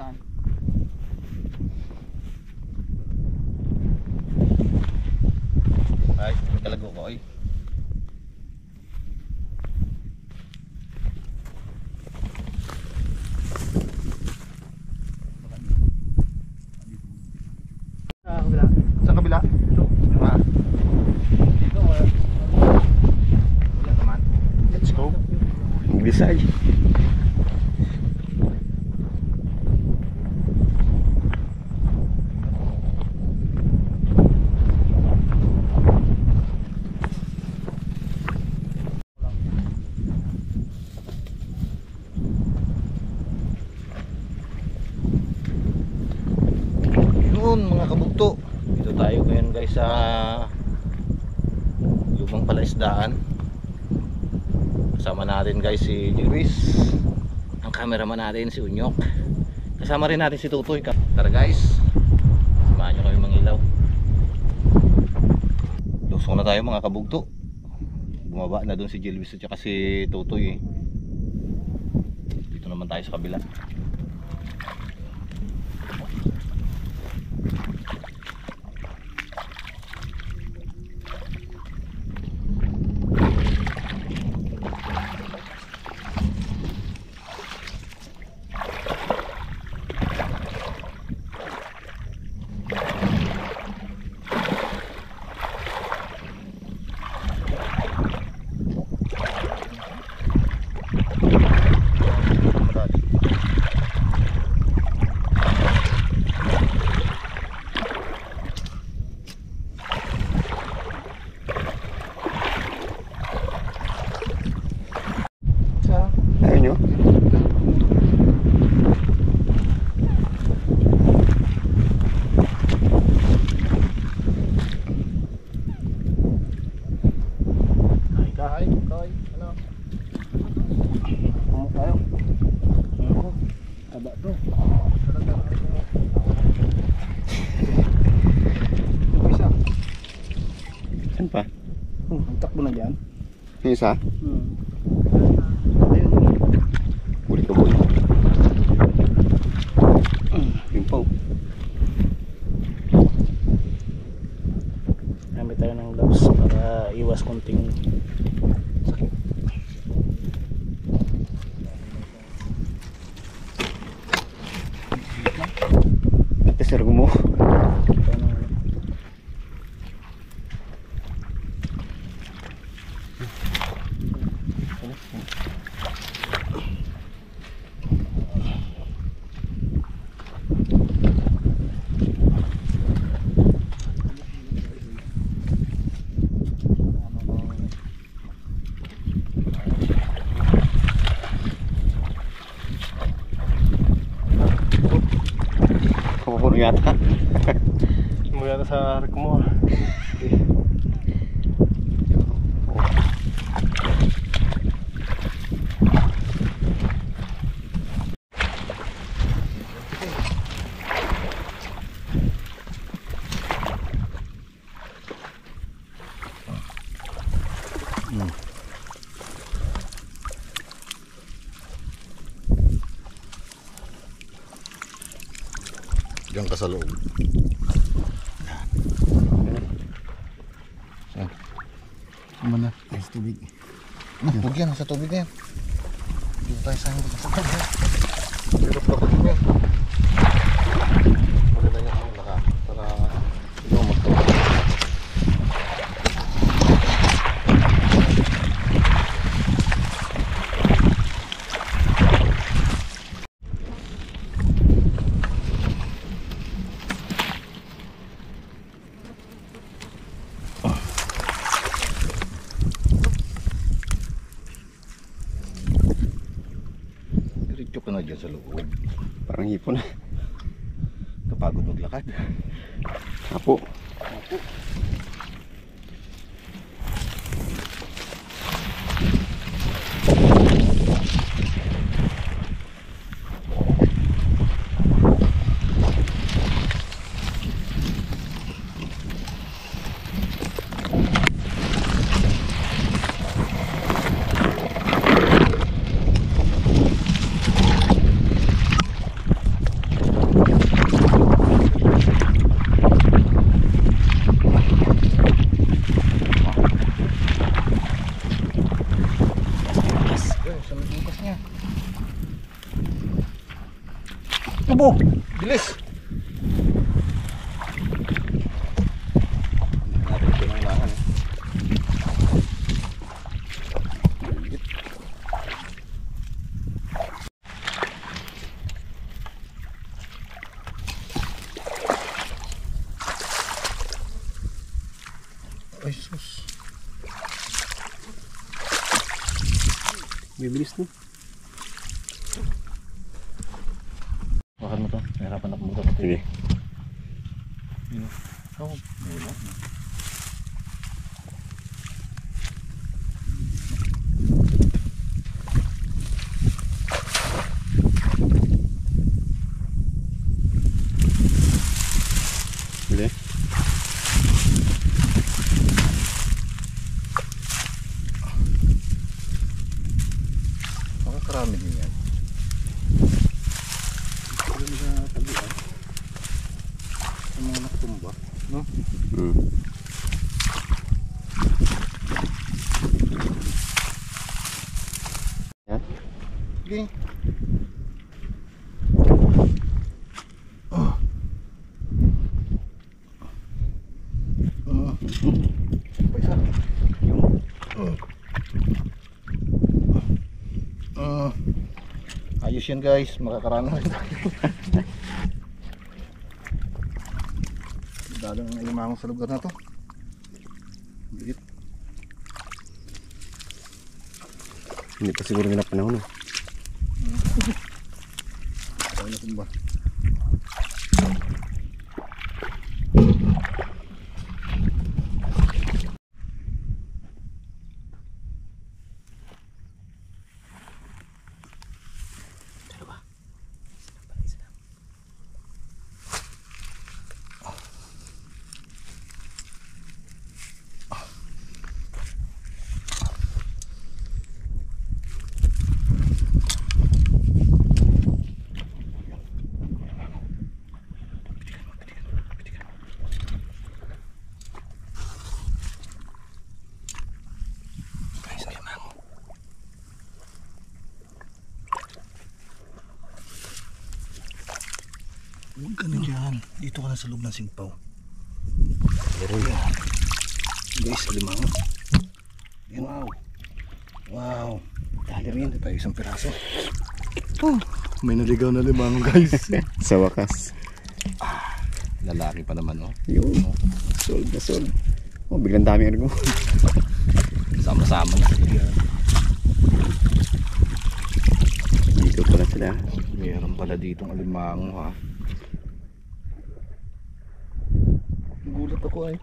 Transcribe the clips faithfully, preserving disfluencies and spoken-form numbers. yan. Ay, magkalago ko ay. Mga kabugto, dito tayo ngayon guys sa lumang palaisdaan. Kasama natin guys si Luis, ang cameraman natin si Unyok, kasama rin natin si Tutoy. Tara guys, samahan nyo kami mangilaw. Lusong na tayo mga kabugto. Bumaba na dun si Luis at saka si Tutoy eh. Dito naman tayo sa kabila. Isa? Hmm. Buli ka buli. Hmm. Pimpaw. Gamit tayo ng gloves para iwas konting sakit. Ate sir gumo. Yata. Mo yata sa dakumo. Diyan ka sa loob. Saan? Saan ba na? Ay, sa tubig. Huwag yan, sa tubig na yan. Hindi tayo saan yung pagkakot yan. Hirap na pagkakot yan. Maganda niya ang laka para hindi mo magtubig. Sa loob. Parang hipon. Kapagod maglakad. Apo. Apo. anaknya. Aduh, jelis. Yesus. Bibilis tuh. Makan betul, merah panas muka betul. Ini, kau boleh. Boleh. Gini. Oh. Oh. Bisa. Oh. Oh. Ayusin guys, makakarana. Dadang ay maang sa lugar na to. Dikit. Hindi pa siguro nila panahon. No? Banyak huwag ka na dyan. Dito ka na sa loob ng singpaw. Meron yan. Guys, limango. Wow. Wow. Dalim yan. Tayo isang piraso. Oh, may naligaw na limango guys. Sa wakas. Ah, lalaki pa naman oh. Yun. Sold na sold. Oh, biglang dami yan ko. Sama-sama na sila. Dito pala sila. Meron pala ditong limango ha. Gulat ako ay.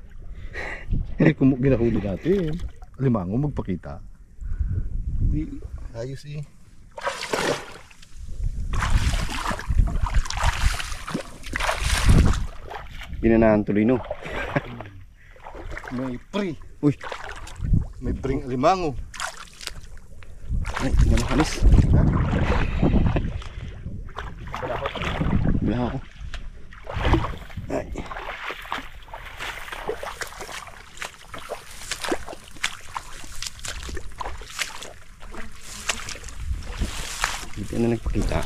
Ay kung ginahuli natin. Limango magpakita. Hindi. Ayos eh. Binanahan tuloy no. May pre. Uy. May pring limango. Ay, hindi makalis. Ha? Bala ako. Ay. Hindi na nagpakita.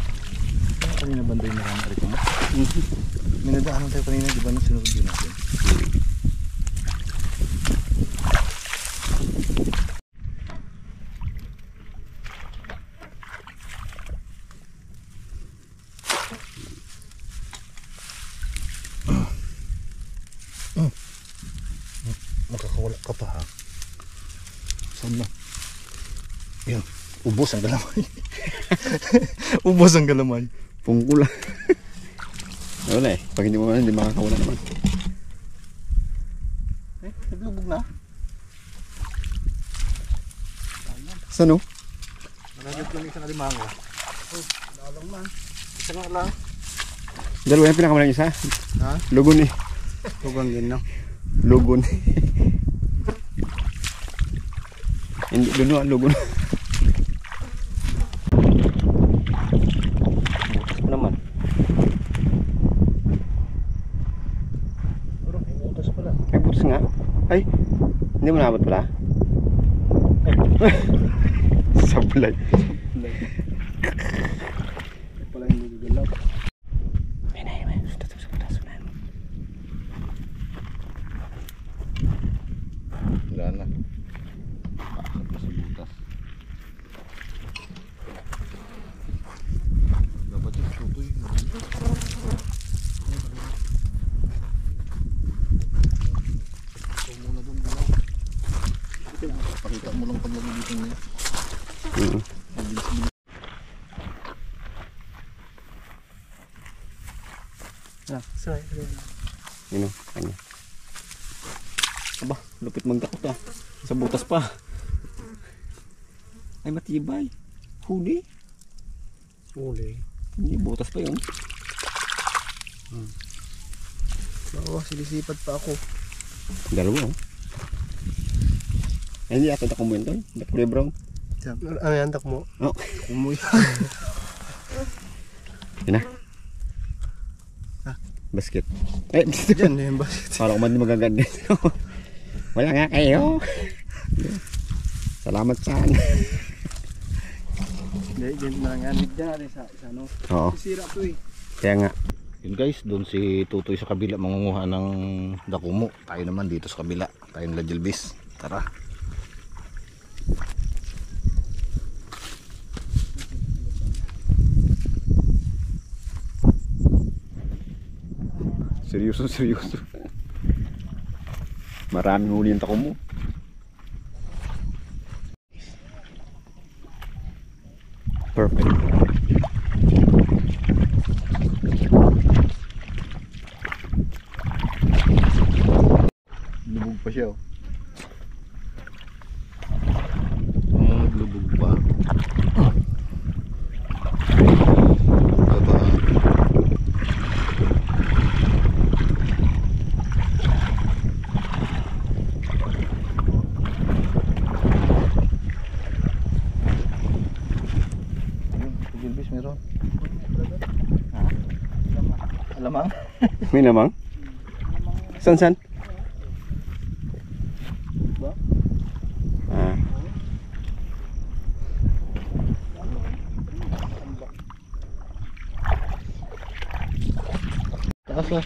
Kanina banday na kami rito mo. Minadaanan tayo kanina, di ba nang sinunod yun natin? Makakawala ka pa ha? Saan na? Yan. Ubos ang galamay. Ubos ang galamay. Pungkula. Wala eh. Pag hindi mo naman, hindi makakawala naman. Eh, naglubog na. Saan o? Nalagat lang isang alimango. Oh, lalang man. Isa nga lang. Dalawa yung pinakamalang isa. Ha? Lugon eh. Lugon din no? Lugon. Hindi lugon, lugon. Ay, hindi mo nabot pala. Sablay. Sablay. Ini kayaknya. Abah, lupit menggak dah. Sebutas pa. Ai mati bay. Hudi. Boleh. Ini botas pa yun. Hmm. Bawas silisipat pa ako. Dalawa. Ini ako ta komento, da kulebrong. Ano yan takmo? Oh, umuwi. Ina. Basket. Eh, basket. Diyan yung basket. Parang man magaganda. Wala nga kayo. Salamat saan. Hindi, diyan na nga. Diyan sa ano. Oo. Sisira to eh. Kaya nga. Yun guys, doon si Tutoy sa kabila mangunguha ng dakumo. Tayo naman dito sa kabila. Tayong Lajelbis. Tara. Seryoso, seryoso. Maraming huli yung dakumo. Perfect. Lubog pa siya, oh. Oh, lubog pa. May namang? San san? Ah. Taas na.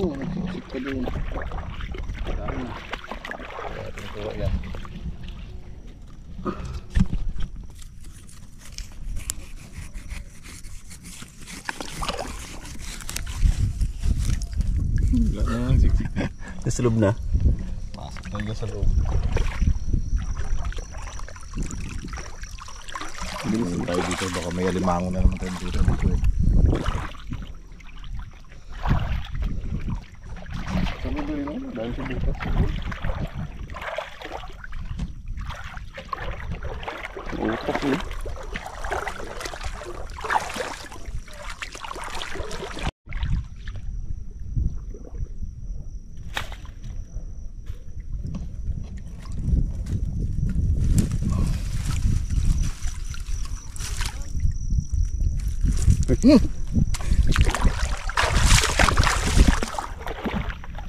Oh, nagsisip ka doon. Dami na. Tuwa yan. Nasa loob na? Masok na yun sa loob. Bilis tayo dito, baka may alimango na naman tayo dito dito eh. Sabi doon yun, dahil sa dito. Utok yun.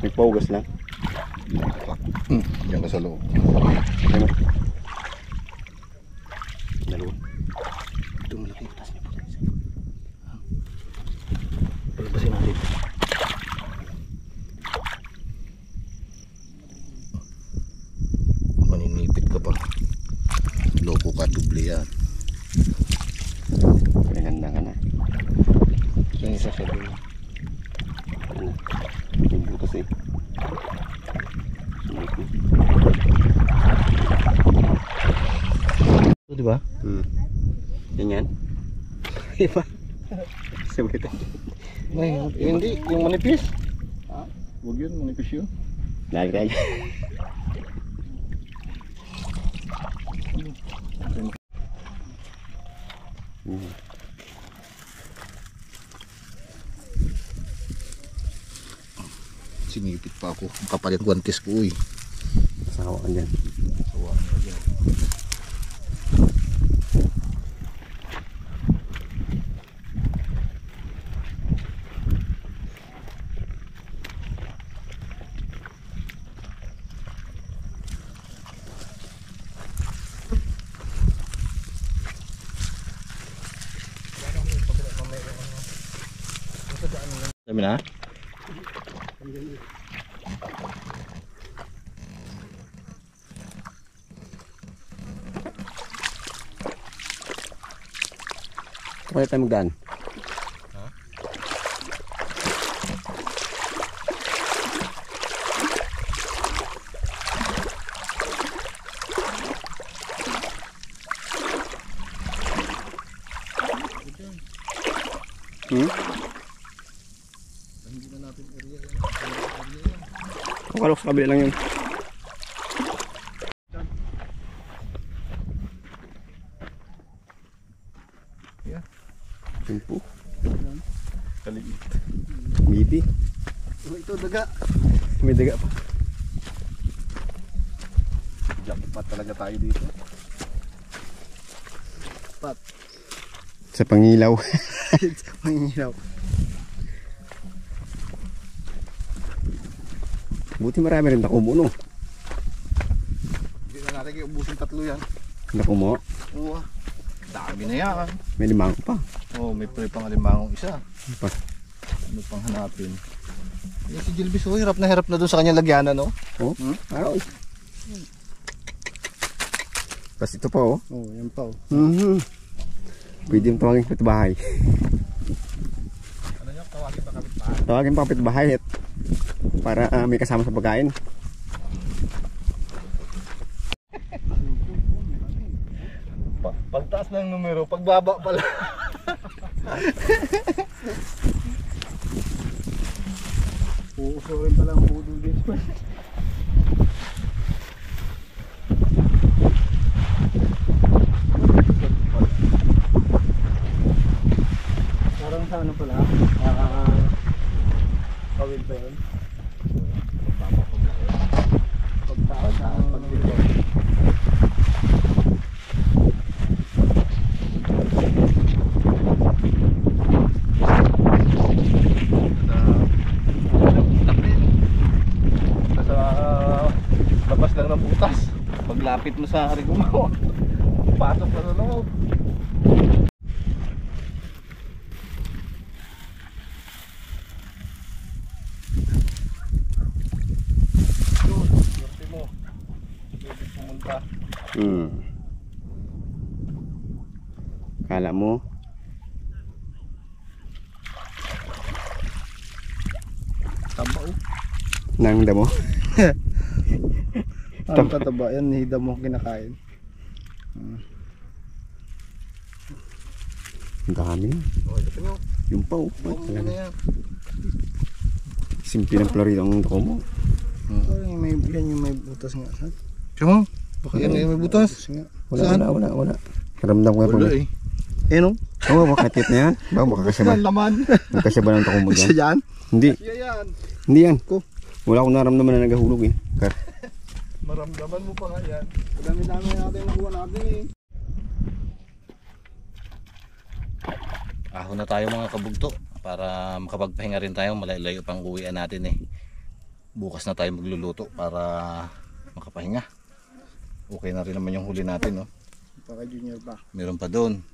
Nagpahugas lang. Diyan ka sa loob. Dalawa. Ito malaki yung taas niya. Palabasin natin. Maninipit ka pa. Loko ka, duble yan. Maganda ka na. Yang isa siya doon. Ang butas eh. Ito diba? Hmm. Yan yan. Diba? Sabitan. Hindi, yung manipis. Huwag yun, manipis yun. Lagi-lagi. Hmm. Sinipit pa ako, kapalit guantes ko uy. Sawa ka dyan. Sawa ka dyan. Minah. Wala tayong magdaan. Hmm? Kalau sabi lang yun. Ya. Tempo. Kaliit. Mipi. Oh, itu daga. May daga pa. Dapat talaga tayo dito. Pat. Sa pangilaw. Sa pangilaw. Buti marami rin dakumo, no? Hindi na natin ubusin tatlo yan. Dakumo? Oo. Dami na yan. May limango pa. Oo, oh, may pang limango isa. Pa. Ano pang hanapin? Yung si Gilbis, oh, hirap na hirap na doon sa kanyang lagyana, no? Oo. Oh? Hmm? Araw. Hmm. Tapos ito pa, oh. Oo, oh, yan pa, oh. Mm-hmm. Pwede yung tawagin kapitbahay. Ano yung tawagin pa kapitbahay? Tawagin pa kapitbahay. Para uh, may kasama sa pagkain. Pagtaas ng numero, pagbaba pala. Uusorin pala ang budol dito. Parang sa ano pala? Uh, kawil ba yun? Lapit mo sa hari gumawa. Pasok na loob. Sorti mo. Pwede pumunta. Hmm. Kala mo? Taba o. Nangda mo? Ang tataba yan, hida mo kinakain. Hmm. Ang dami. Oh, ito nyo. Yung pa oh. Simpi ng florida ang dakumo. Hmm. Oh, yung may, yan yung may butas nga. Tiyo? Baka yan yung may butas? Wala, wala, wala, wala. Karamdam ko yan. Wala eh. Eh no? Oo, makatit na yan. Baka makakasaba. Makakasaba ng dakumo dyan. Kasi yan? Hindi. Hindi yan. Wala akong naramdaman na nagahulog eh. Kar. Maramdaman mo pa nga yan. Dami-dami natin nakuha natin eh. Aho na tayo mga kabugto. Para makapagpahinga rin tayo. Malayo pang uwian natin eh. Bukas na tayo magluluto para makapahinga. Okay na rin naman yung huli natin no? Baka junior pa. Meron pa doon.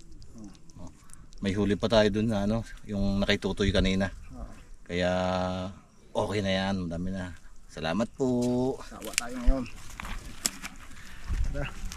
May huli pa tayo doon na ano. Yung nakitutoy kanina. Kaya okay na yan. Dami na. Salamat po. Sawa tayo ngayon. Tara.